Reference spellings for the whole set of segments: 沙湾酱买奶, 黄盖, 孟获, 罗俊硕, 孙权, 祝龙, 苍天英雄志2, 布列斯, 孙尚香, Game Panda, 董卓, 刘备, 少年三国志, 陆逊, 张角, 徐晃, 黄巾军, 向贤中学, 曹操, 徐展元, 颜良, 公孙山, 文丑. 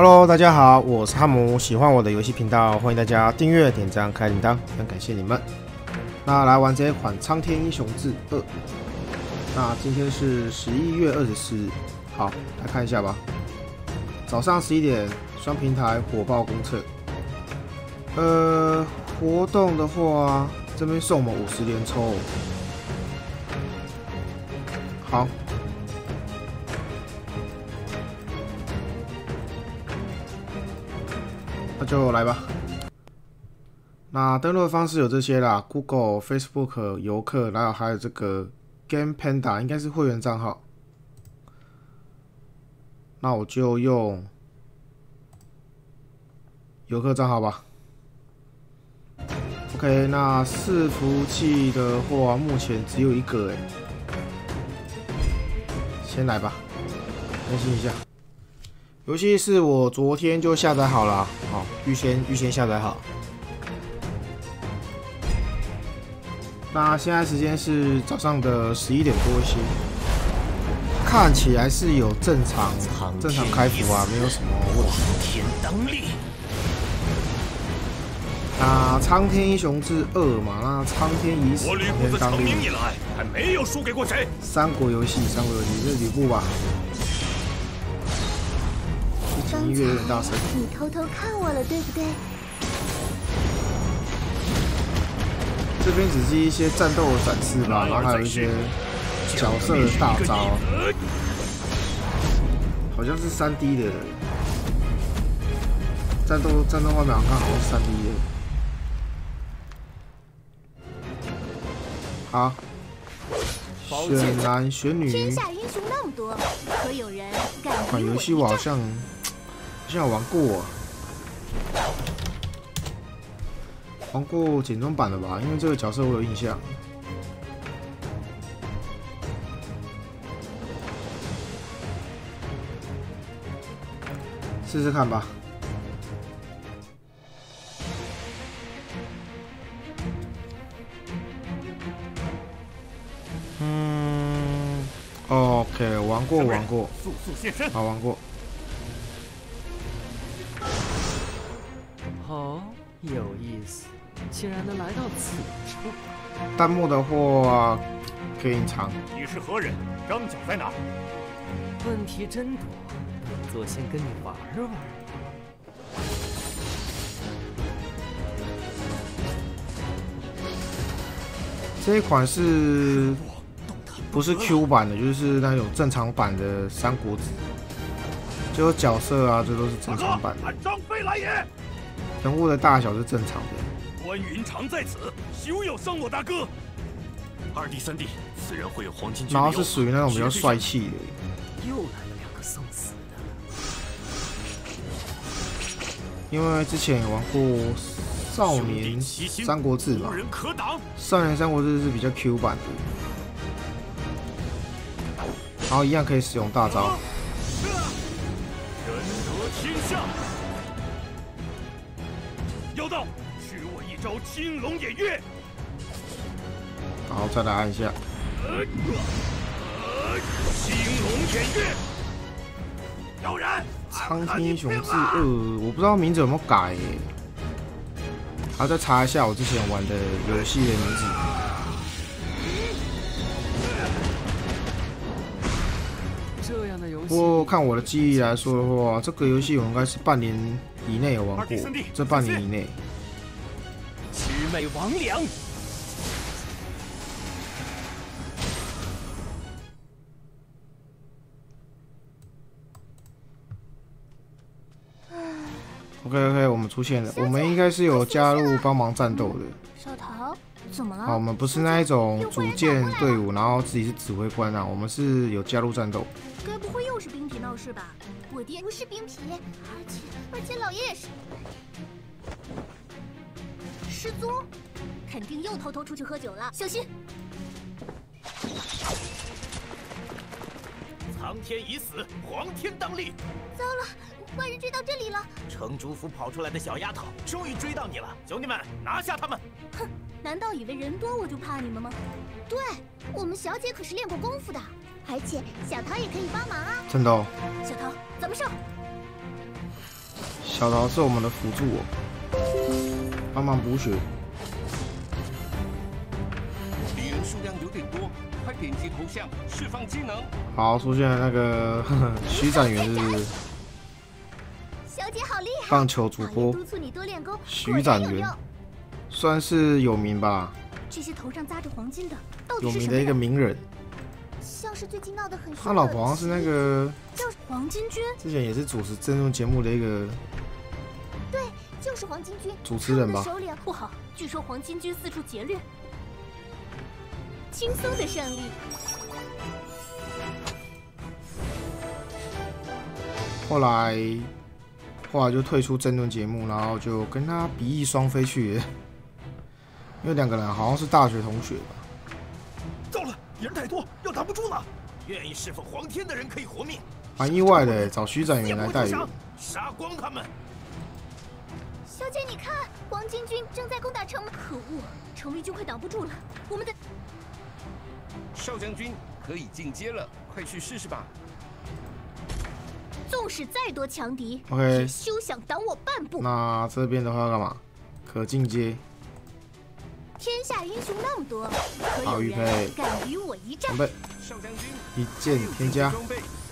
Hello， 大家好，我是汉姆。喜欢我的游戏频道，欢迎大家订阅、点赞、开铃铛，很感谢你们。那来玩这一款《苍天英雄志2》。那今天是11月24日，好，来看一下吧。早上11点，双平台火爆公测。活动的话，这边送我们50连抽。好。 那就来吧。那登录的方式有这些啦 ，Google、Facebook、游客，然后还有这个 Game Panda， 应该是会员账号。那我就用游客账号吧。OK， 那伺服器的话，目前只有一个先来吧，更新一下。 游戏是我昨天就下载好了，好，预先下载好。那现在时间是早上的11点多一些，看起来是有正常开服啊，没有什么问题。那《苍天英雄志2》嘛，那《苍天已死，苍天当令》还没有输给过谁？三国游戏，这吕布吧。 音乐有点大声，你偷偷看我了，对不对？这边只是一些战斗的展示吧，然后还有一些角色的大招，好像是3D 的战斗画面，好像是3D 的。好，选男选女。天下英雄那么多，可有人敢比我一战？游戏我好像玩过，简装版的吧，因为这个角色我有印象。试试看吧。OK， 玩过，好玩过。 哦，有意思，竟然能来到此处。弹幕的话可以隐藏。你是何人？张角在哪？问题真多，本座先跟你玩玩。这一款是不是 Q 版的？就是那种正常版的《三国志》，就角色啊，这都是正常版的。张飞来也。 人物的大小是正常的。关云长在此，休要伤我大哥。二弟、三弟，此人会有黄金。然后是属于那种比较帅气的。又来了两个送死的。因为之前也玩过《少年三国志》吧，《少年三国志》是比较 Q 版的，然后一样可以使用大招。人得天下。 妖道，取我一招青龙偃月。好，再来按一下。青龙偃月。妖人，苍天英雄志2，我不知道名字有没有改耶。还要再查一下我之前玩的游戏的名字。这样的游戏。不过看我的记忆来说的话，这个游戏我应该是半年 以内有玩过，这半年以内。魑魅魍魉。OK， 我们出现了，我们应该是有加入帮忙战斗的。小桃，怎么了？好，我们不是那一种组建队伍，然后自己是指挥官啊，我们是有加入战斗。该不会又是冰皮闹事吧？ 我爹不是冰皮，而且老爷也是失踪，肯定又偷偷出去喝酒了，小心！苍天已死，黄天当令。糟了，官人追到这里了！程竹府跑出来的小丫头，终于追到你了，兄弟们，拿下他们！哼，难道以为人多我就怕你们吗？对，我们小姐可是练过功夫的。 而且小桃也可以帮忙啊！真的哦，小桃，咱们上。小桃是我们的辅助哦，帮忙补血。敌人数量有点多，快点击头像释放技能。好，出现了那个徐展元是小姐好厉害，棒球主播徐展元，算是有名吧。这些头上扎着黄金的，到底是有名的一个名人。 像是最近闹得很凶的，他老婆好像是那个叫黄巾军，之前也是主持政论节目的一个，对，就是黄巾军主持人吧。手脸不好，据说黄巾军四处劫掠，轻松的胜利。后来就退出政论节目，然后就跟他比翼双飞去了，因为两个人好像是大学同学吧。 敌人太多，要挡不住了。愿意侍奉皇天的人可以活命。蛮意外的，找徐展元来带路，杀光他们。小姐，你看，黄巾军正在攻打城门。可恶，城里就快挡不住了。我们的少将军可以进阶了，快去试试吧。纵使再多强敌 ，OK， 休想挡我半步。那这边的话要干嘛？可进阶。 天下英雄那么多，可有人敢与我一战？准备，一键添加。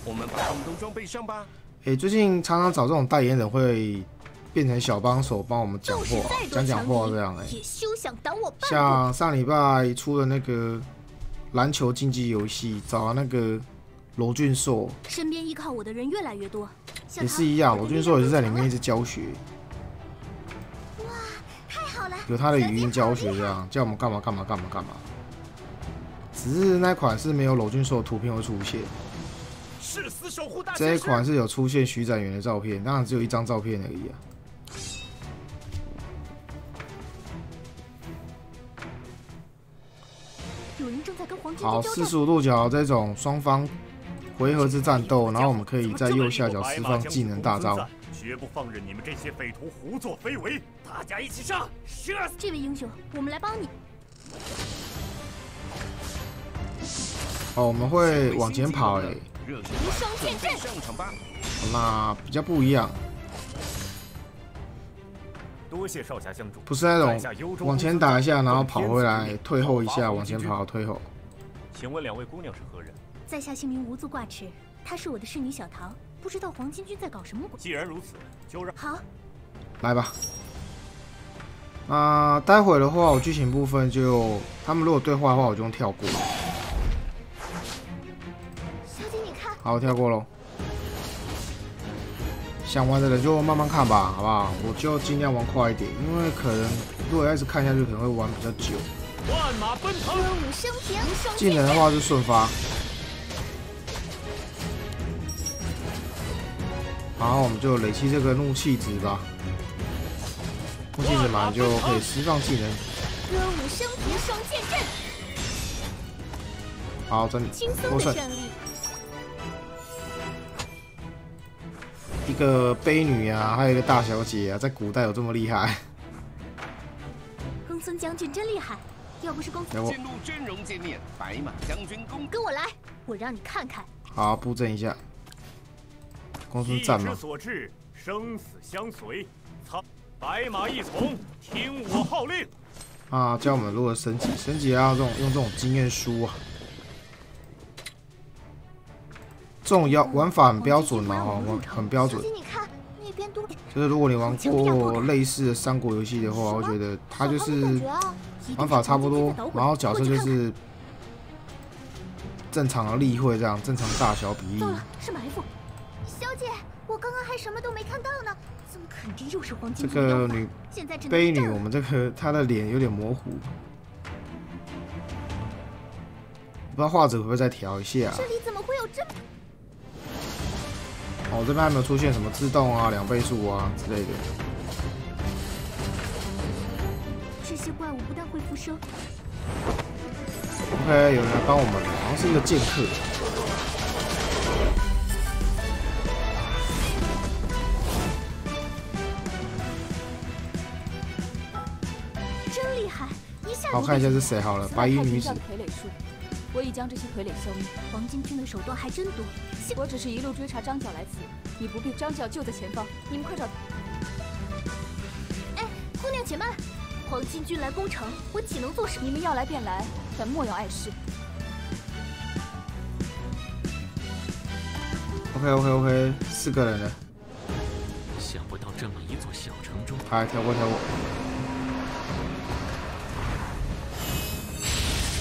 我们把他们都装备上吧。哎，最近常常找这种代言人会变成小帮手，帮我们讲话、讲话这样哎。像上礼拜出的那个篮球竞技游戏，找那个罗俊硕。身边依靠我的人越来越多，也是一样，罗俊硕也是在里面一直教学。 有他的语音教学，这样叫我们干嘛。只是那款是没有娄俊硕的图片会出现，这一款是有出现徐展元的照片，当然只有一张照片而已啊。好，45度角这种双方回合制战斗，然后我们可以在右下角释放技能大招。 绝不放任你们这些匪徒胡作非为！大家一起上，杀死这位英雄！我们来帮你。哦，我们会往前跑哎。无双剑阵，那比较不一样。多谢少侠相助。不是那种往前打一下，然后跑回来，退后一下，往前跑，退后。请问两位姑娘是何人？在下姓名无足挂齿，她是我的侍女小桃。 不知道黄巾军在搞什么鬼。既然如此，就让好，来吧。那待会的话，我剧情部分就他们如果对话的话，我就用跳过。小姐，你看。好，我跳过喽。想玩的人就慢慢看吧，好不好？我就尽量玩快一点，因为可能如果要一直看下去，可能会玩比较久。万马奔腾，歌舞升平。技能的话是瞬发。 然后我们就累积这个怒气值吧，怒气值马上就可以释放技能。歌舞升平双剑阵，好，真获胜。一个悲女啊，还有一个大小姐啊，在古代有这么厉害？公孙将军真厉害，要不是公孙进入真容界面，白马将军公跟我来，我让你看看。好，布阵一下。 公孙战马，所至，生死相随。操，白马一从，听我号令。啊，教我们如何升级，升级啊，这种用这种经验书啊。这种玩法很标准啊，很标准。就是如果你玩过类似的三国游戏的话，我觉得它就是玩法差不多，然后角色就是正常的例会这样，正常大小比例。是埋伏。 小姐，我刚刚还什么都没看到呢，怎么肯定又是黄金？这个女，悲女，我们这个她的脸有点模糊，不知道画质会不会再调一下、啊。这里怎么会有这？哦，这边还没有出现什么自动啊、2倍速啊之类的。这些怪物不但会复生。OK， 有人来帮我们，好像是一个剑客。 好看一下是谁好了，白衣女子。我已将这些傀儡消灭。黄巾军的手段还真多。我只是一路追查张角来此，你不必。张角就在前方，你们快找。姑娘姐妹，黄巾军来攻城，我岂能坐视？你们要来便来，但莫要碍事。OK， 四个人了。想不到这么一座小城中，哎，跳过。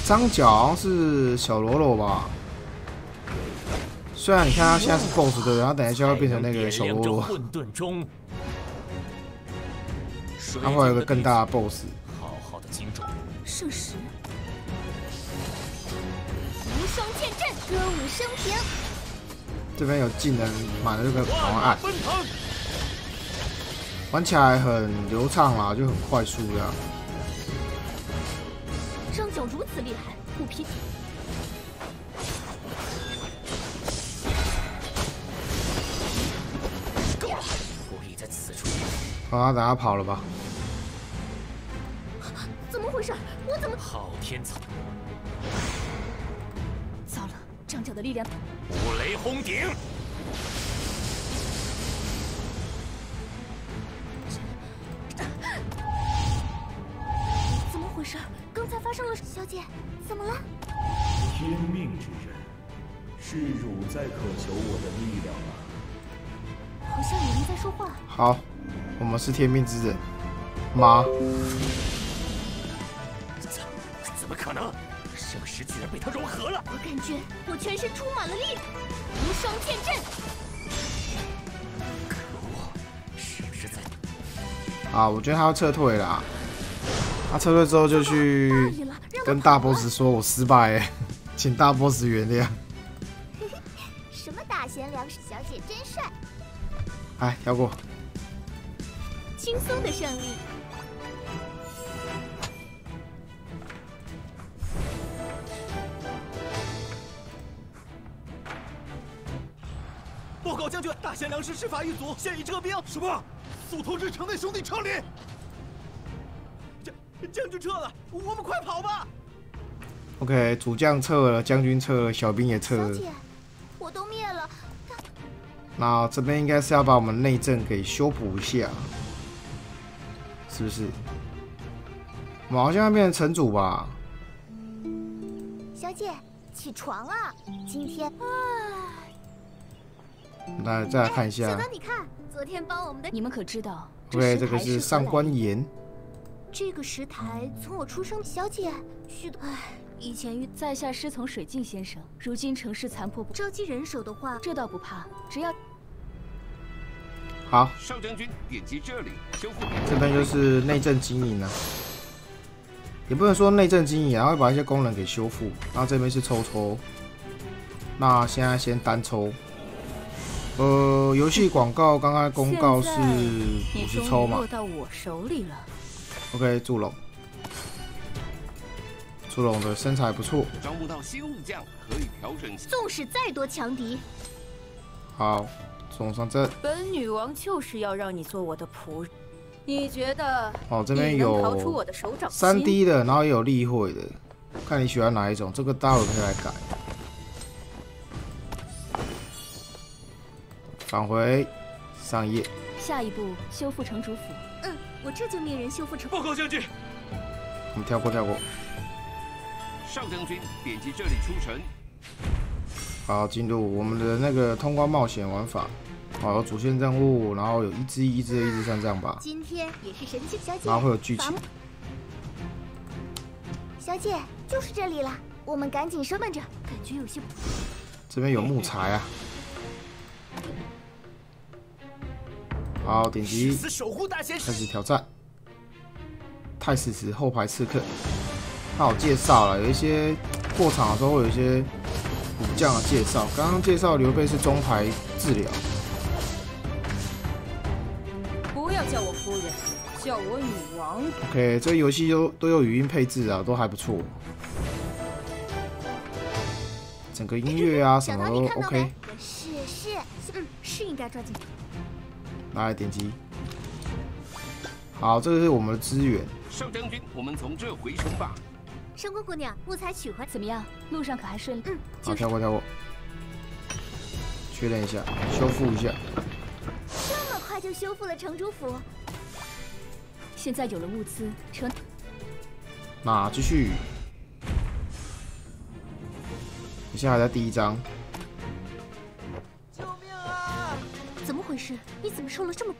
张角是小喽啰吧？ 虽然你看他现在是 BOSS 对，然后等一下就会变成那个小喽啰，他会有个更大的 BOSS。好好的精准，圣石，无双剑阵，歌舞升平。这边有技能，满了这个狂按，玩起来很流畅啦，就很快速这样。张角如此厉害，不匹敌。 好，等他跑了吧？怎么回事？我怎么？好天才！糟了，张角的力量！五雷轰顶！怎么回事？刚才发生了……小姐，怎么了？天命之人，是汝在渴求我的力量吗？好像有人在说话。好。 我们是天命之人吗？怎么可能？圣石居然被他融合了！我感觉我全身充满了力量，无双剑阵。可恶，是不是在……啊，我觉得他要撤退了。他撤退之后就去跟大 boss 说：“我失败，请大 boss 原谅。”什么大贤良师，小姐真帅。哎，跳过。 轻松的胜利。报告将军，大贤良师执法一族现已撤兵。什么？速通知城内兄弟撤离。将军撤了，我们快跑吧。OK， 主将撤了，将军撤了，小兵也撤了。小姐，我都灭了。那这边应该是要把我们内政给修补一下。 是不是？我们好像要变成城主吧？小姐，起床啊！今天啊，来再来看一下。小刀，你看，昨天帮我们的你们可知道？对，这个是上官岩。这个石台从我出生，小姐，许多唉，以前与在下师从水镜先生，如今城市残破不堪，召集人手的话，这倒不怕，只要。 好，少将军，点击这里修复。这边就是内政经营啊，也不能说内政经营啊，会把一些功能给修复。那这边是抽，那现在先单抽。游戏广告刚刚公告是50抽嘛。落到我手里了。OK， 祝龙，祝龙的身材不错。招募到新武将可以调整。纵使再多强敌。好。 送上阵。本女王就是要让你做我的仆人，你觉得？哦，这边有3D 的，然后也有例会的，看你喜欢哪一种。这个待会可以来改。返回上页。下一步修复城主府。嗯，我这就命人修复城。报告将军。我们跳过。少将军，点击这里出城。好，进入我们的那个通关冒险玩法。 好，有主线任务，然后有一只像这样吧。今天也是神奇小姐，然后会有剧情。小姐，就是这里了，我们赶紧收门着，感觉有些……这边有木材啊。好，点击开始挑战。太史慈后排刺客，他有介绍了，有一些过场的时候会有一些武将的介绍。刚刚介绍刘备是中排治疗。 叫我夫人，叫我女王。OK， 这游戏都有语音配置啊，都还不错。整个音乐啊什么都 OK。是应该抓紧。来点击。好，这个是我们的资源。少将军，我们从这回城吧。上官姑娘，木材取回怎么样？路上可还顺利？嗯。好，跳过。确认一下，修复一下。 就修复了城主府，现在有了物资，车那继续。我现在还在第一章。救命啊！怎么回事？你怎么受了这么？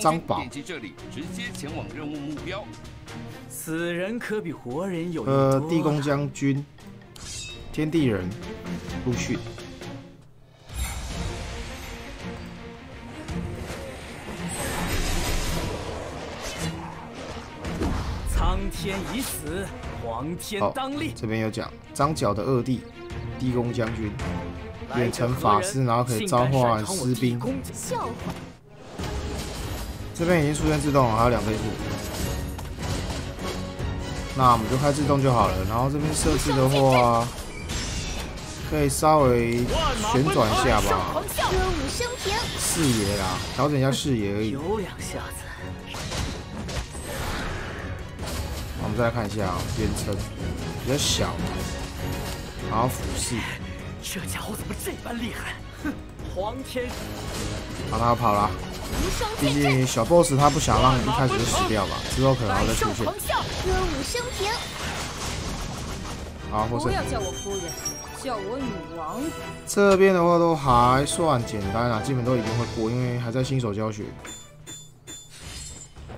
张宝，点击这里，直接前往任务目标。此人可比活人有地宫将军、天地人，陆逊。 天已死，皇天当立。这边有讲张角的二弟，地宫将军，远程法师，然后可以召唤士兵。笑话。这边已经出现自动了，还有2倍速。那我们就开自动就好了。然后这边设置的话，可以稍微旋转一下吧。视野啦，调整一下视野而已。有两下子。 我们再来看一下啊、远程比较小，然后俯视。这家伙怎么这般厉害？哼，皇天！好了，跑了。毕竟小 boss 他不想让你一开始就死掉吧，之后可能还会出现。歌舞升平。好，获胜。不要叫我夫人，叫我女王。这边的话都还算简单啊，基本都一定会过，因为还在新手教学。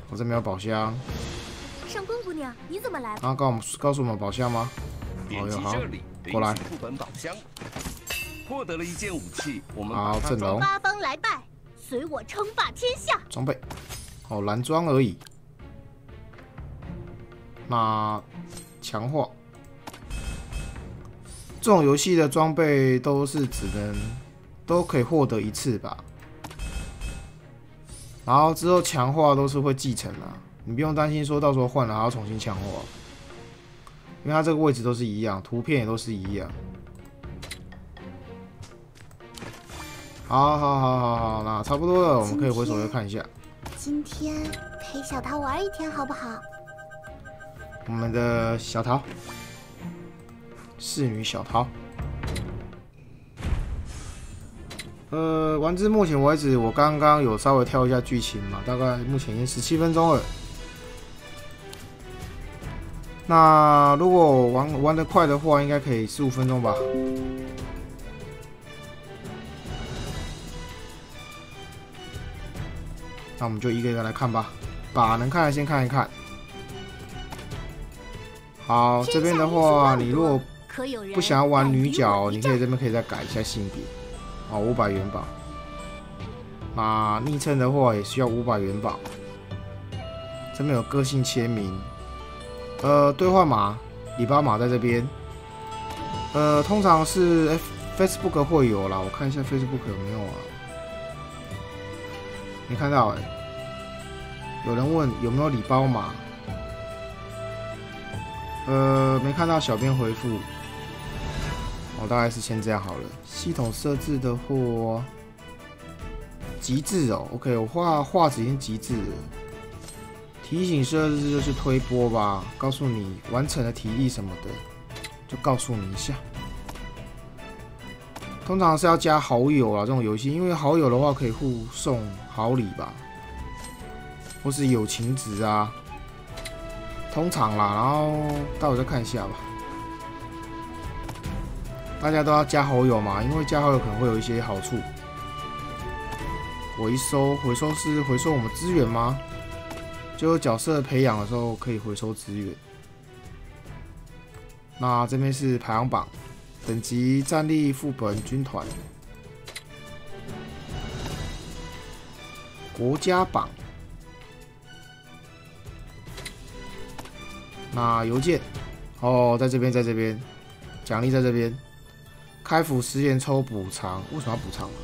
我这边有宝箱。 上官姑娘，你怎么来了？啊，告诉我们宝箱吗？哦哟，好，过来。获得了一件武器，我们好阵容。八方来拜，随我称霸天下。装备，哦，蓝装而已。那强化，这种游戏的装备都是都可以获得一次吧。然后之后强化都是会继承啊。 你不用担心，说到时候换了还要重新强化，因为它这个位置都是一样，图片也都是一样。好，好，好，好，好，那差不多了，我们可以回首页看一下。今天陪小桃玩一天好不好？我们的小桃，侍女小桃。玩至目前为止，我刚刚有稍微跳一下剧情嘛，大概目前已经17分钟了。 那如果玩得快的话，应该可以15分钟吧。那我们就一个一个来看吧，把能看的先看一看。好，这边的话，你如果不想要玩女角，你可以这边可以再改一下性别。好，500元宝。那昵称的话也需要500元宝。这边有个性签名。 兑换码里巴马在这边，通常是 Facebook 会有啦，我看一下 Facebook 有没有啊？没看到哎、欸，有人问有没有礼包码，没看到小编回复，我大概是先这样好了。系统设置的或极致哦 ，OK， 我画质已经极致了。 提醒设置就是推播吧，告诉你完成的体力什么的，就告诉你一下。通常是要加好友啊，这种游戏，因为好友的话可以互送好礼吧，或是友情值啊，通常啦。然后待会再看一下吧。大家都要加好友嘛，因为加好友可能会有一些好处。回收是回收我们资源吗？ 就角色培养的时候可以回收资源。那这边是排行榜，等级、战力、副本、军团、国家榜。那邮件哦，在这边，奖励在这边。开服10元抽补偿，为什么要补偿啊？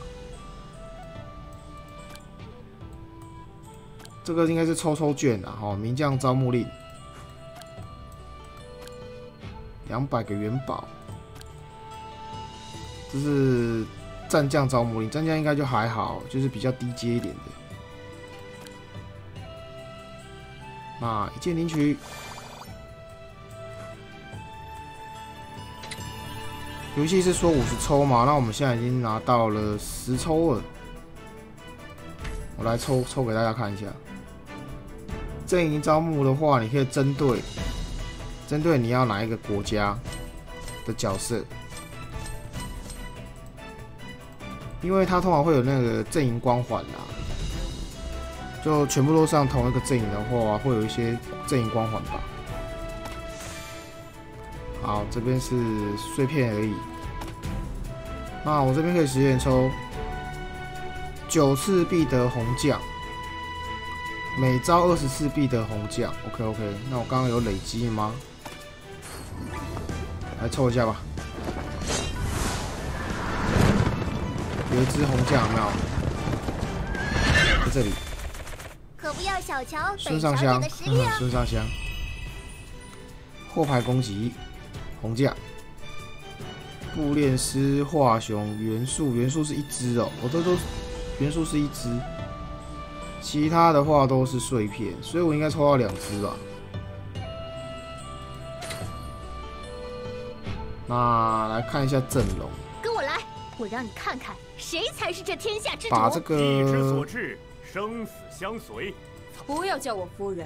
这个应该是抽券啊，哈，名将招募令，200个元宝，这是战将招募令，战将应该就还好，就是比较低阶一点的。那一键领取，游戏是说50抽嘛，那我们现在已经拿到了10抽了。我来抽给大家看一下。阵营招募的话，你可以针对你要哪一个国家的角色，因为它通常会有那个阵营光环啦。 就全部都上同一个阵营的话，会有一些阵营光环吧。好，这边是碎片而已。那我这边可以实验抽9次必得红将，每招20次必得红将。OK， 那我刚刚有累积吗？来抽一下吧。有一只红将有没有？在这里。 可不要小瞧孙尚香，孙尚香，后排攻击，红将，布练师化熊元素是一只哦，我这都元素是一只，其他的话都是碎片，所以我应该抽到2只吧。那来看一下阵容，跟我来，我让你看看谁才是这天下之主。把这个。 生死相随，不要叫我夫人，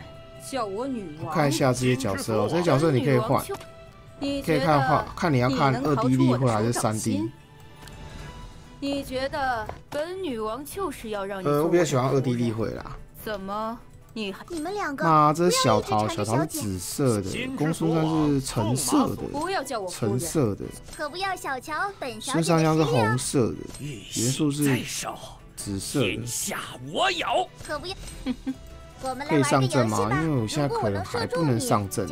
叫我女王。看一下这些角色哦，这些角色你可以换，可以看你要看2D立或还是3D。你觉得本女王就是要让你我比较喜欢2D立会啦。怎么你们两个？那这是小桃是紫色的，公孙山是橙色的，不要叫我夫人，橙色的，可不要小瞧本小姐。孙尚香是红色的，元素是。 紫色的，天下我有，可不要。可以上阵吗？因为我现在可能还不能上阵。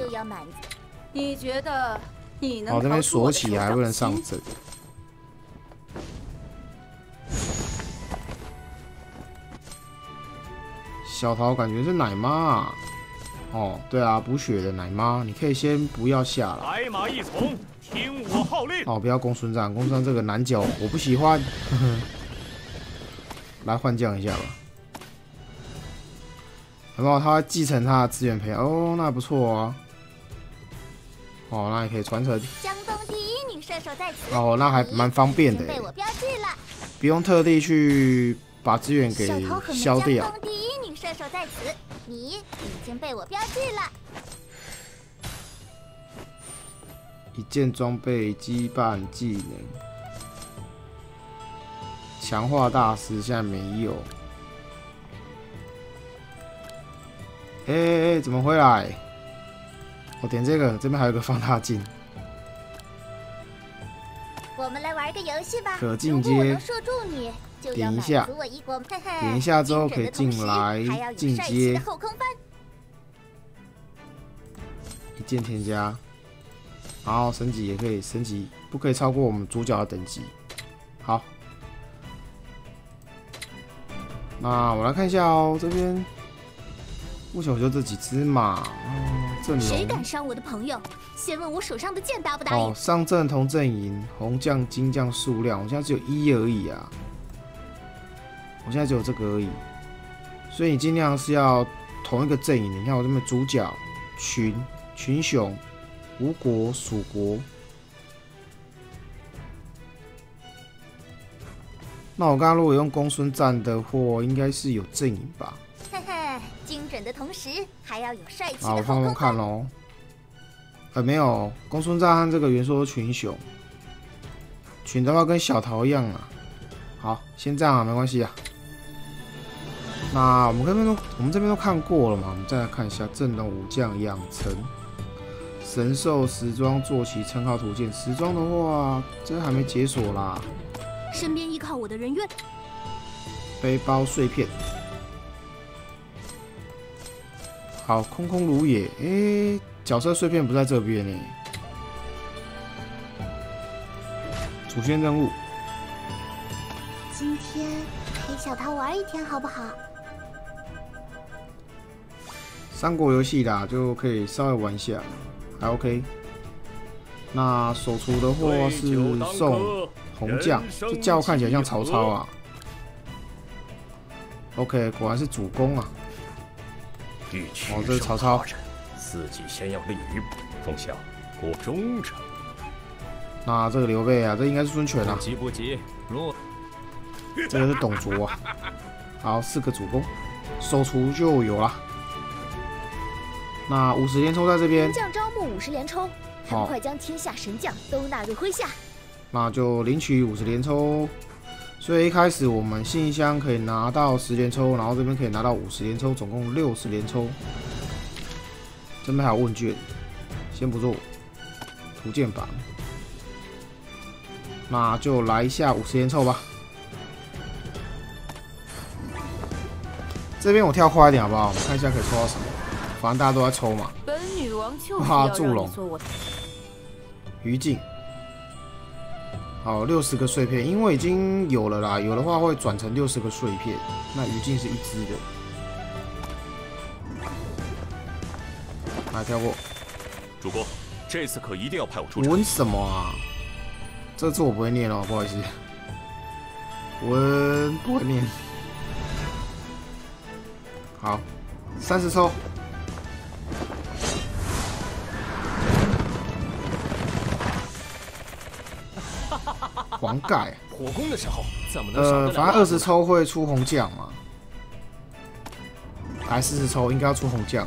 你觉得你能？我这边锁起还不能上阵。小桃感觉是奶妈、啊。哦，对啊，补血的奶妈，你可以先不要下了。白马一从，听我号令。哦，不要公孙战，公孙战这个男角我不喜欢。来换将一下吧，然后他继承他的资源培养哦，那不错啊。哦，那也可以传承。江东第一女射手在此。哦，那还蛮方便的。被我标记了。不用特地去把资源给消掉。江东第一女射手在此，你已经被我标记了。一件装备羁绊技能。 强化大师现在没有。哎，怎么回来？我点这个，这边还有个放大镜。我们来玩个游戏吧。可进阶。点一下，点一下之后可以进来进阶。一键添加，然后升级也可以升级，不可以超过我们主角的等级。好。 那我来看一下哦，这边目前我就这几只嘛。阵容谁敢伤我的朋友？先问我手上的剑答不答应？哦，上阵同阵营，红将、金将数量，我现在只有1而已啊。我现在只有这个而已，所以你尽量是要同一个阵营。你看我这边主角群雄、吴国、蜀国。 那我刚刚如果用公孙战的话，应该是有阵营吧。嘿嘿，精准的同时还要有帅气的。好，我放放看喽。没有，公孙战和这个元素群雄，群的话跟小桃一样啊。好，先这样啊，没关系啊。那我们这边都看过了嘛，我们再来看一下阵容武将养成、神兽、时装、坐骑、称号图鉴。时装的话，这还没解锁啦。 身边依靠我的人越背包碎片，好，空空如也。诶，角色碎片不在这边呢。主线任务，今天陪小桃玩一天好不好？三国游戏啦，就可以稍微玩一下，还 OK。那手厨的话是送。 红将，这叫看起来像曹操啊。OK， 果然是主公啊。哦，这是曹操。自己先要立于奉孝，故忠诚。那这个刘备啊，这应该是孙权啊。急不急？这个是董卓啊。然后4个主攻，手厨就有了。那50连抽在这边，神将招募50连抽，很快将天下神将都纳入麾下。那就领取50连抽。所以一开始我们信箱可以拿到10连抽，然后这边可以拿到50连抽，总共60连抽。这边还有问卷，先不做。图鉴版，那就来一下50连抽吧。 这边我跳快一点好不好？我们看一下可以抽到什么，反正大家都在抽嘛。本女王就是要祝龙，余烬，好，60个碎片，因为已经有了啦，有的话会转成60个碎片。那余烬是一只的，来跳过。主公，这次可一定要派我出场。闻什么啊？这次我不会念哦，不好意思，闻不会念。 好，30抽，黄盖火攻的时候怎么能少得了？反正20抽会出红将嘛，来40抽应该要出红将，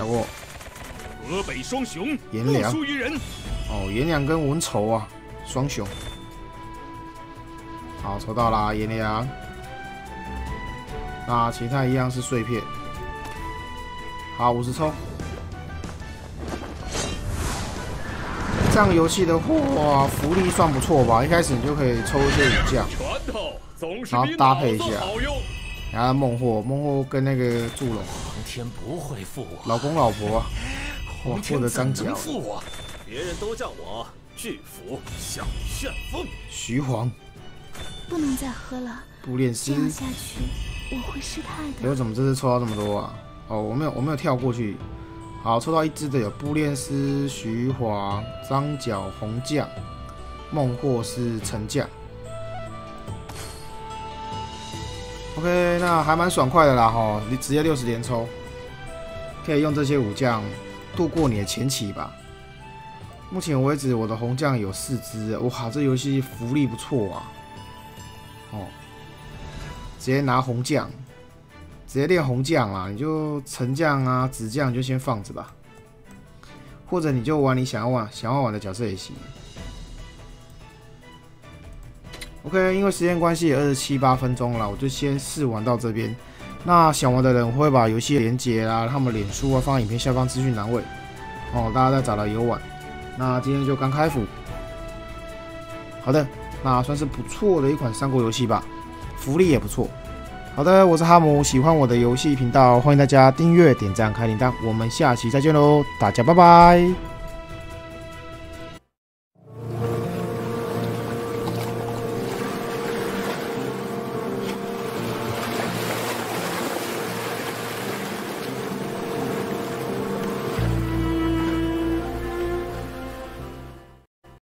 要不？河北双雄，颜良，不输于人。哦，颜良跟文丑啊，双雄。好，抽到啦，颜良。 那其他一样是碎片。好，50抽。这样游戏的话，福利算不错吧？一开始你就可以抽一些武将，然后搭配一下。然后孟获，孟获跟那个祝龙。老公老婆、啊，哇，获得钢角。别人都叫我巨斧小旋风。徐晃。不能再喝了。不练心。 我会失态的。我怎么这次抽到这么多啊？哦，我没有跳过去。好，抽到一只的有布列斯、徐晃、张角、红将、孟获是陈将。OK， 那还蛮爽快的啦哈！你直接60连抽，可以用这些武将度过你的前期吧。目前为止，我的红将有4只，哇，这游戏福利不错啊。哦。 直接拿红将，直接练红将啦！你就橙将啊、紫将就先放着吧，或者你就玩你想要玩的角色也行。OK， 因为时间关系也27、8分钟了，我就先试玩到这边。那想玩的人我会把游戏连结啦、他们脸书啊放在影片下方资讯栏位哦，大家再找来游玩。那今天就刚开服，好的，那算是不错的一款三国游戏吧。 福利也不错。好的，我是哈姆，喜欢我的游戏频道，欢迎大家订阅、点赞、开铃铛，我们下期再见喽，大家拜拜。